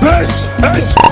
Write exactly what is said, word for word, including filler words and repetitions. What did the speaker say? Peace. Peace.